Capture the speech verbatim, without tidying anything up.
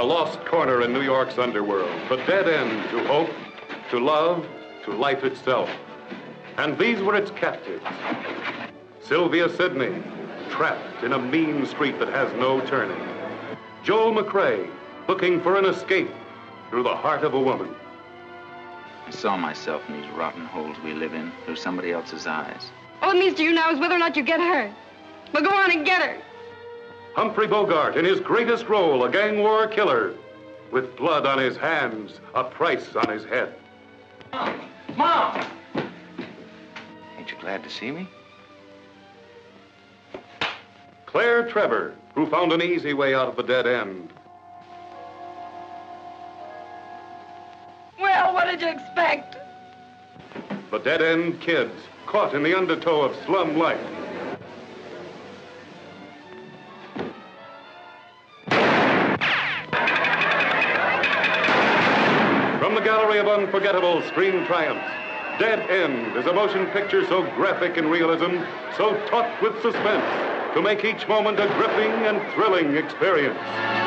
a lost corner in New York's underworld, the dead end to hope, to love, to life itself. And these were its captives. Sylvia Sidney, trapped in a mean street that has no turning. Joel McCrea, looking for an escape through the heart of a woman. I saw myself in these rotten holes we live in through somebody else's eyes. All it means to you now is whether or not you get her. But go on and get her. Humphrey Bogart, in his greatest role, a gang war killer, with blood on his hands, a price on his head. Mom! Mom! Ain't you glad to see me? Claire Trevor, who found an easy way out of the dead end. Well, what did you expect? The Dead End Kids, caught in the undertow of slum life. From the gallery of unforgettable screen triumphs, Dead End is a motion picture so graphic in realism, so taut with suspense, to make each moment a gripping and thrilling experience.